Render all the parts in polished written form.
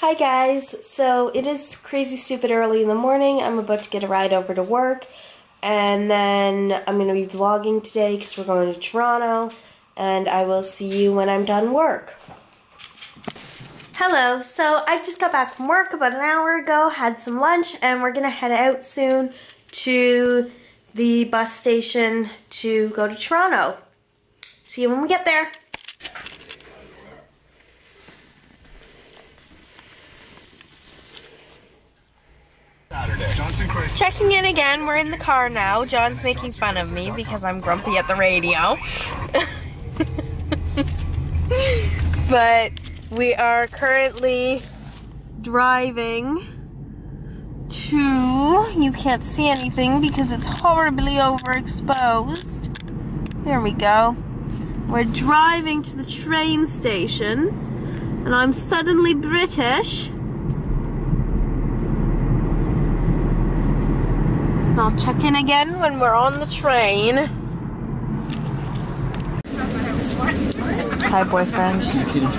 Hi guys, so it is crazy stupid early in the morning. I'm about to get a ride over to work and then I'm going to be vlogging today because we're going to Toronto, and I will see you when I'm done work. Hello, so I just got back from work about an hour ago, had some lunch, and we're going to head out soon to the bus station to go to Toronto. See you when we get there. Checking in again, we're in the car now. John's making fun of me because I'm grumpy at the radio. But we are currently driving to, you can't see anything because it's horribly overexposed. There we go. We're driving to the train station and I'm suddenly British. I'll check in again when we're on the train. Hi, boyfriend. Do you see the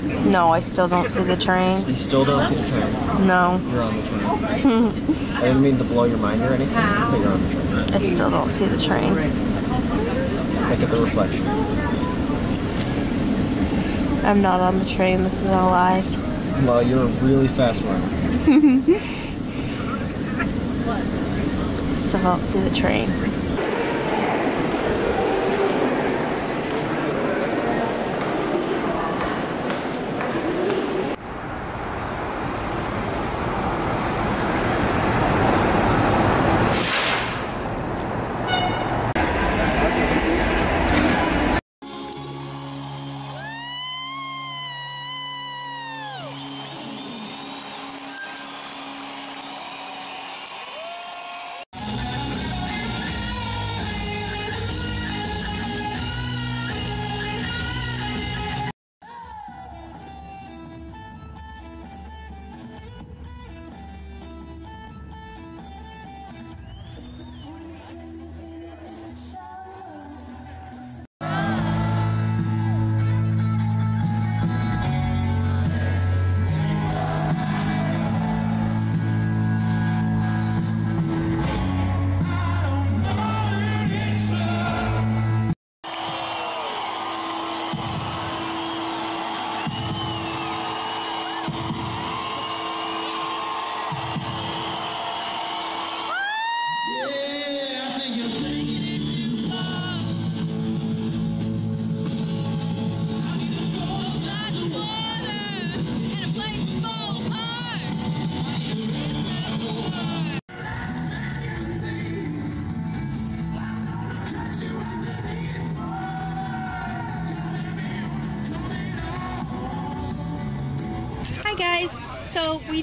train? No, I still don't see the train. You still don't see the train? No. You're on the train. I didn't mean to blow your mind or anything, but you're on the train. I still don't see the train. Look at the reflection. I'm not on the train. This is all a lie. Well, you're a really fast runner. Still don't see the train.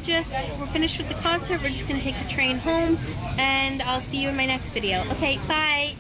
So we're finished with the concert. We're just gonna take the train home, and I'll see you in my next video. Okay, bye.